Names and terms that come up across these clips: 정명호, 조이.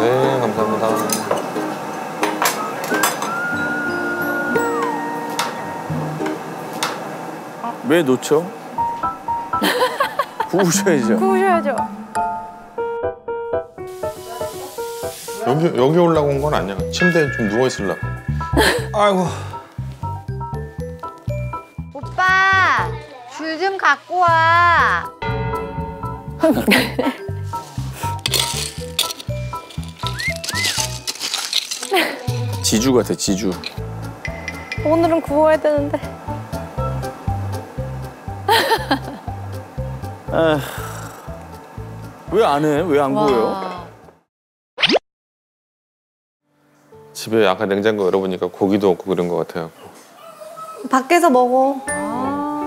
네, 감사합니다. 왜 놓죠? 구우셔야죠. 구우셔야죠. 여기 올라고 온 건 아니야. 침대에 좀 누워 있으려고. 아이고. 오빠, 줄 좀 갖고 와. 지주 같아, 지주. 오늘은 구워야 되는데. 왜 안 해? 왜 안 구워요? 집에 아까 냉장고 열어보니까 고기도 없고 그런 것 같아요. 밖에서 먹어.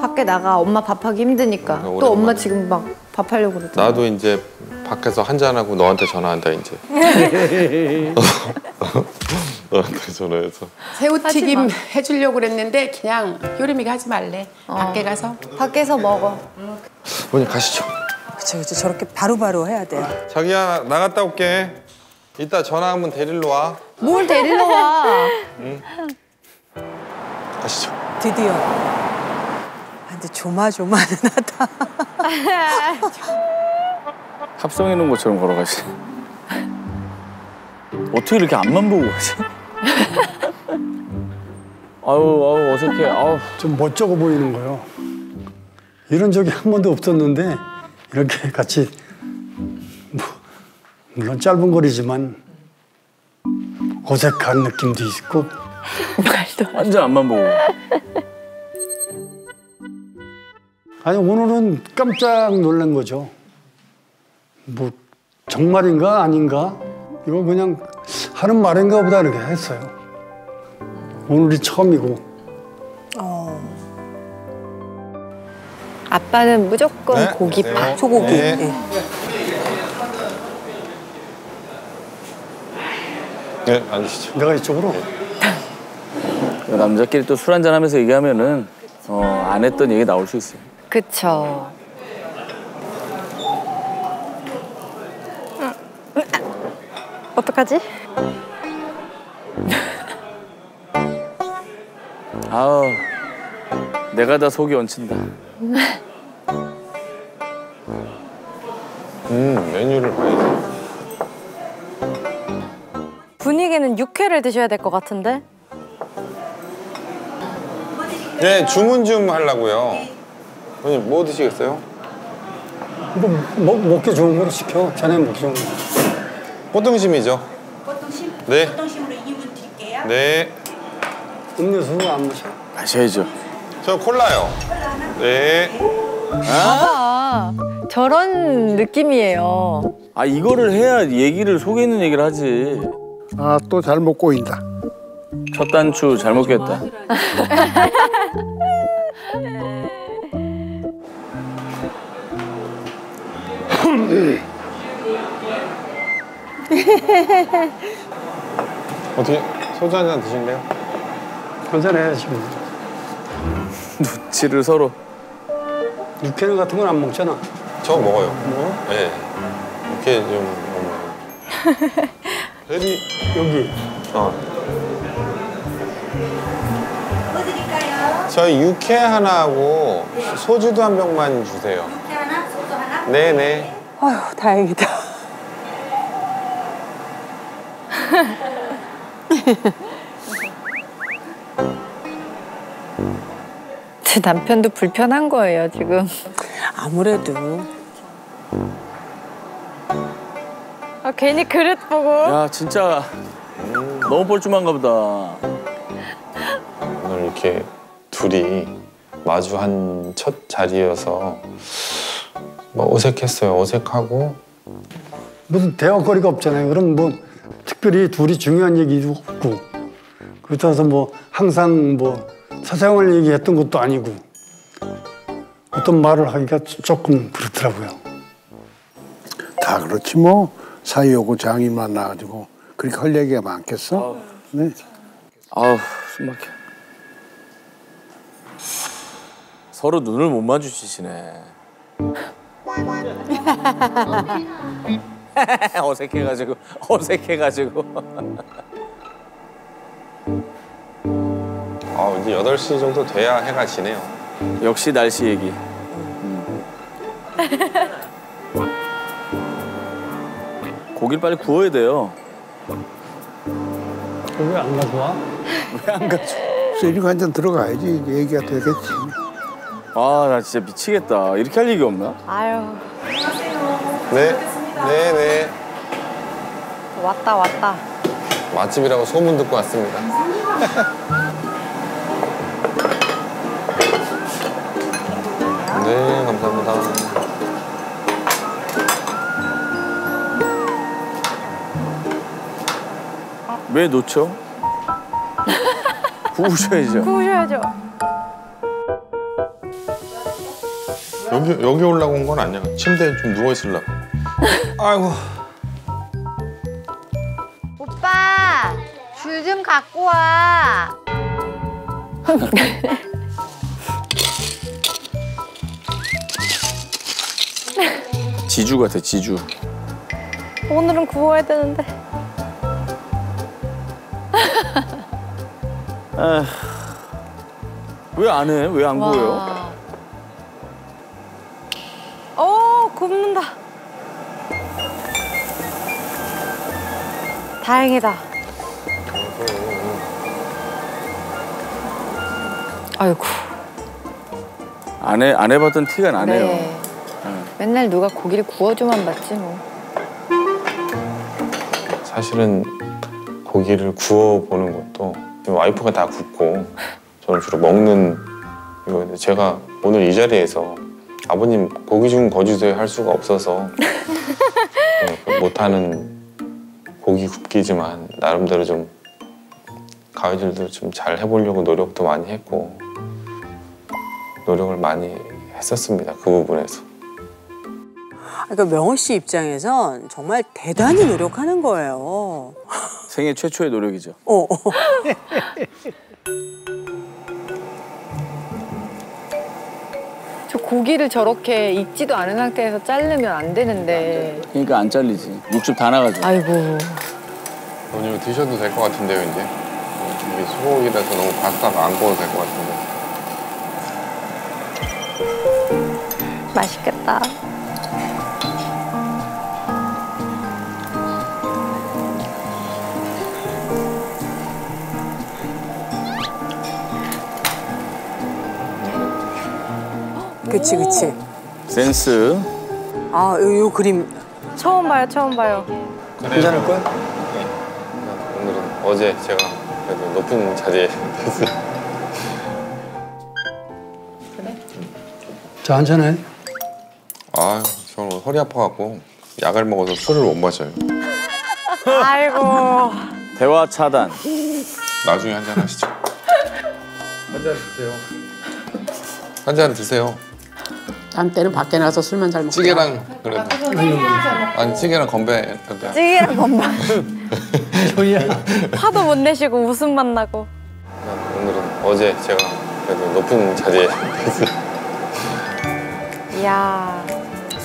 밖에 나가. 엄마 밥하기 힘드니까. 그러니까 또 엄마 지금 막 밥하려고 그러더라. 나도 이제 밖에서 한잔하고 너한테 전화한다 이제. 너한테 전화해서 새우튀김 해주려고 그랬는데 그냥 요리미가 하지 말래. 밖에 가서? 밖에서 먹어. 뭐냐, 가시죠. 그쵸, 그쵸. 저렇게 바로바로 해야 돼. 자기야, 나갔다 올게. 이따 전화하면 데리러 와. 뭘 데리러 와? 응. 가시죠. 드디어. 근데 조마조마는 하다. 합성해 놓은 것처럼 걸어가시. 어떻게 이렇게 앞만 보고 가지? 아우 어색해. 아우 좀 멋쩍어 보이는 거예요. 이런 적이 한 번도 없었는데 이렇게 같이 뭐 물론 짧은 거리지만 어색한 느낌도 있고. 완전 앞만 보고. 아니 오늘은 깜짝 놀란 거죠. 뭐 정말인가 아닌가? 이거 그냥 하는 말인가 보다 이렇게 했어요. 오늘이 처음이고. 아빠는 무조건 네? 고기파, 네. 소고기. 네. 네. 네, 앉으시죠. 내가 이쪽으로? 네. 남자끼리 또 술 한잔 하면서 얘기하면은 안 했던 얘기 나올 수 있어요. 그쵸. 어떡하지? 아우, 내가 다 속이 얹힌다. 메뉴를 봐야지. 분위기는 육회를 드셔야 될 것 같은데? 네, 주문 좀 하려고요. 형님, 뭐 드시겠어요? 뭐 먹기 좋은 걸 시켜. 자네 먹기 좋은 거. 꽃등심이죠. 꽃등심? 네. 꽃등심으로 2분 드릴게요. 네. 음료수는 안 마셔? 마셔야죠. 저 콜라요. 콜라 하나? 네. 아, 저런 느낌이에요. 아, 이거를 해야 얘기를, 속에 있는 얘기를 하지. 아, 또 잘못 꼬인다. 첫 단추 잘 먹겠다. 어떻게 소주 한잔 드실래요? 한잔해 지금. 눈치를 서로. 육회는 같은 건 안 먹잖아. 저 먹어요. 뭐? 네. 육회 좀 먹어요. 여기. 여기. 뭐 드릴까요? 저희 육회 하나하고 네. 소주도 한 병만 주세요. 육회 하나, 소주 하나? 네네. 아휴 다행이다. 제 남편도 불편한 거예요, 지금. 아무래도. 아, 괜히 그릇 보고. 야, 진짜 너무 뻘쭘한가 보다. 오늘 이렇게 둘이 마주한 첫 자리여서 뭐 어색했어요, 어색하고. 무슨 대화거리가 없잖아요, 그럼 뭐. 특별히 둘이 중요한 얘기도 없고 그렇다고 해서 뭐 항상 뭐 사생활 얘기했던 것도 아니고 어떤 말을 하기가 조금 그렇더라고요. 다 그렇지 뭐. 사이오고 장이 만나가지고 그렇게 할 얘기가 많겠어? 네. 아우 숨 막혀. 서로 눈을 못 마주치시네. 어색해가지고. 아, 이제 8시 정도 돼야 해가 지네요. 역시 날씨 얘기. 고기를 빨리 구워야 돼요. 왜 안 가져와? 왜 안 가져와? 소주가 한 잔 들어가야지 얘기가 되겠지. 아, 나 진짜 미치겠다. 이렇게 할 얘기 없나? 아유. 안녕하세요. 네. 네네. 왔다. 맛집이라고 소문 듣고 왔습니다. 네, 감사합니다. 왜 놓쳐? 구우셔야죠. 여기 올라고 온 건 아니야. 침대에 좀 누워 있으려고. 아이고. 오빠, 줄 좀 갖고 와. 지주 같아, 지주. 오늘은 구워야 되는데. 왜 안 해? 왜 안 구워요? 오, 굽는다. 다행이다. 아이고. 안 해봤던 티가 나네요. 네. 맨날 누가 고기를 구워줘만 봤지 뭐. 사실은 고기를 구워보는 것도 와이프가 다 굽고 저는 주로 먹는 이거인데, 제가 오늘 이 자리에서 아버님 고기 좀 거주세요 할 수가 없어서 못하는 고기 굽기지만 나름대로 좀 가위질도 좀 잘 해보려고 노력도 많이 했고 노력을 많이 했었습니다, 그 부분에서. 그러니까 명호 씨 입장에선 정말 대단히 노력하는 거예요. 생애 최초의 노력이죠. 저 고기를 저렇게 익지도 않은 상태에서 자르면 안 되는데. 그러니까 안 잘리지. 육즙 다 나가죠. 아이고. 오늘 드셔도 될 것 같은데요, 이제. 이게 소고기라서 너무 바삭 안 구워도 될 것 같은데. 맛있겠다. 그치. 센스. 아, 요 그림. 처음 봐요. 괜찮을 거야? 네. 오늘은 어제 제가 그래도 높은 자리에 됐어요. 그래? 자, 한잔해. 아, 저는 허리 아파갖고 약을 먹어서 술을 못 마셔요. 아이고. 대화 차단. 나중에 한잔 하시죠. 한잔 드세요. 한잔 드세요. 난 때는 밖에 나가서 술만 잘 먹고. 찌개랑 그래도. 아니 찌개랑 건배. 찌개랑 건배. 조이야. 화도 못 내시고 웃음만 나고. 오늘은 어제 제가 그래도 높은 자리에. 이야.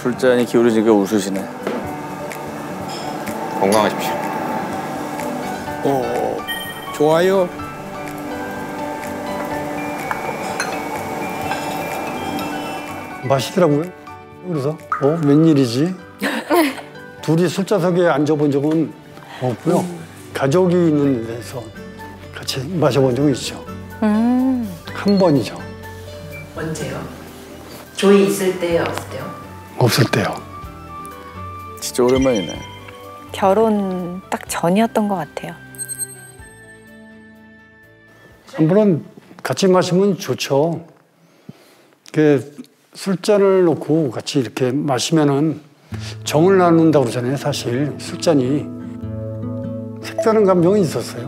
술잔이 기울어지게 웃으시네. 건강하십시오. 오, 좋아요. 맛있더라고요. 그래서 웬일이지? 둘이 술자석에 앉아본 적은 없고요. 가족이 있는 데서 같이 마셔본 적은 있죠. 한 번이죠. 언제요? 조이 있을 때요, 없을 때요? 없을 때요. 진짜 오랜만이네. 결혼 딱 전이었던 것 같아요. 물론 같이 마시면 좋죠. 술잔을 놓고 같이 이렇게 마시면은 정을 나눈다고 그러잖아요, 사실. 술잔이. 색다른 감정이 있었어요.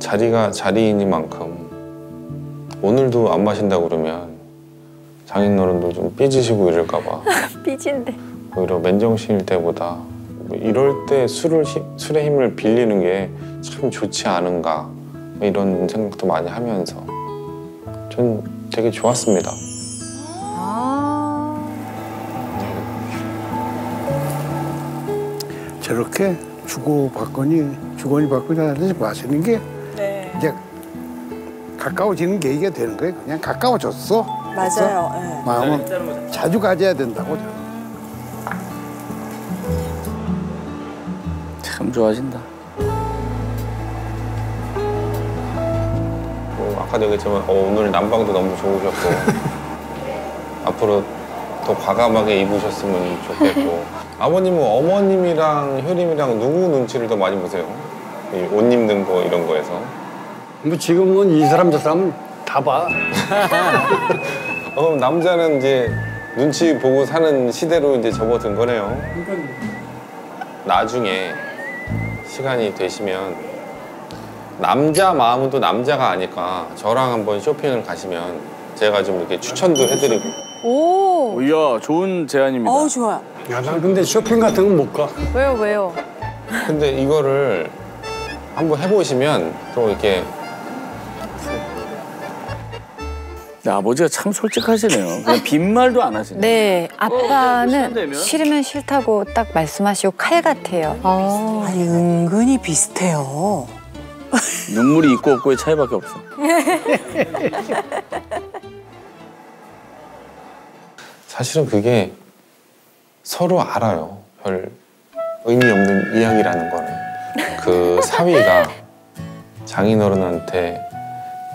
자리가 자리이니만큼 오늘도 안 마신다고 그러면 장인어른도 좀 삐지시고 이럴까 봐. 삐진데. 오히려 맨정신일 때보다 이럴 때 술의 힘을 빌리는 게 참 좋지 않은가 이런 생각도 많이 하면서 전 되게 좋았습니다. 저렇게 주거니 받거니 마시는 게 네. 이제 가까워지는 계기가 되는 거예요. 그냥 가까워졌어. 맞아요. 네. 마음은 네. 자주 가져야 된다고. 참 좋아진다. 뭐 아까도 얘기했지만 오늘 난방도 너무 좋으셨고 앞으로 더 과감하게 입으셨으면 좋겠고 아버님은 어머님이랑 효림이랑 누구 눈치를 더 많이 보세요? 이 옷 입는 거 이런 거에서 뭐 지금은 이 사람 저 사람 다 봐. 남자는 이제 눈치 보고 사는 시대로 이제 접어든 거네요. 나중에 시간이 되시면 남자 마음은 또 남자가 아니까 저랑 한번 쇼핑을 가시면 제가 좀 이렇게 추천도 해드리고. 오, 이야 좋은 제안입니다. 어우 좋아. 야, 난 근데 쇼핑 같은 건 못 가. 왜요? 근데 이거를 한번 해보시면 또 이렇게. 야, 아버지가 참 솔직하시네요. 그냥 빈말도 안 하시네요. 네, 아빠는 싫으면 싫다고 딱 말씀하시고 칼 같아요. 아. 아니 은근히 비슷해요. 눈물이 있고 없고의 차이밖에 없어. 사실은 그게 서로 알아요. 별 의미 없는 이야기라는 거를. 그 사위가 장인어른한테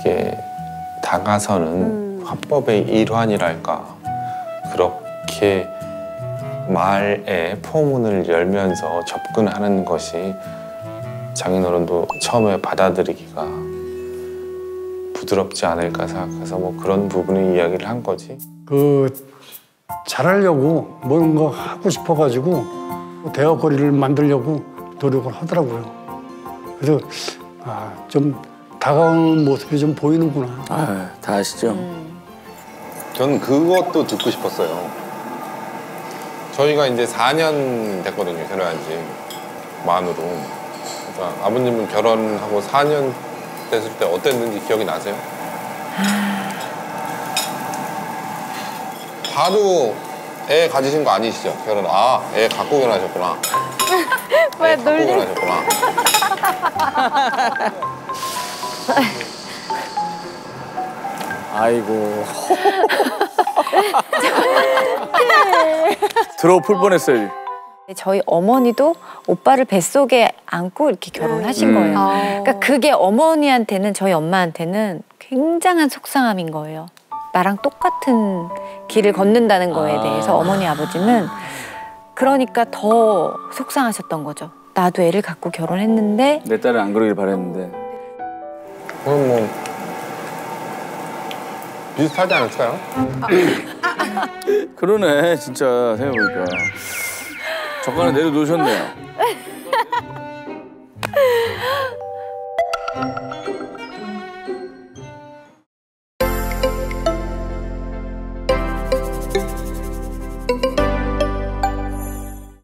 이렇게 다가서는 화법의 일환이랄까. 그렇게 말에 포문을 열면서 접근하는 것이 장인어른도 처음에 받아들이기가 부드럽지 않을까 생각해서 뭐 그런 부분의 이야기를 한 거지. 잘하려고 뭔가 하고 싶어가지고 대화거리를 만들려고 노력을 하더라고요. 그래서 아, 좀 다가오는 모습이 좀 보이는구나. 아, 다 아시죠? 저는 그것도 듣고 싶었어요. 저희가 이제 4년 됐거든요, 결혼한 지 만으로. 그러니까 아버님은 결혼하고 4년 됐을 때 어땠는지 기억이 나세요? 바로 애 가지신 거 아니시죠? 결혼. 아, 애 갖고 결혼하셨구나. 왜 놀리? 결혼하셨구나. 아이고. 들어풀 뻔했어요. 저희 어머니도 오빠를 뱃속에 안고 이렇게 결혼하신 거예요. 그러니까 그게 어머니한테는, 저희 엄마한테는 굉장한 속상함인 거예요. 나랑 똑같은 길을 걷는다는 거에 대해서 어머니, 아버지는 그러니까 더 속상하셨던 거죠. 나도 애를 갖고 결혼했는데 내 딸은 안 그러길 바랬는데. 그럼 뭐 비슷하지 않을까요? 그러네, 진짜 생각해보니까. 젓가락 내려놓으셨네요.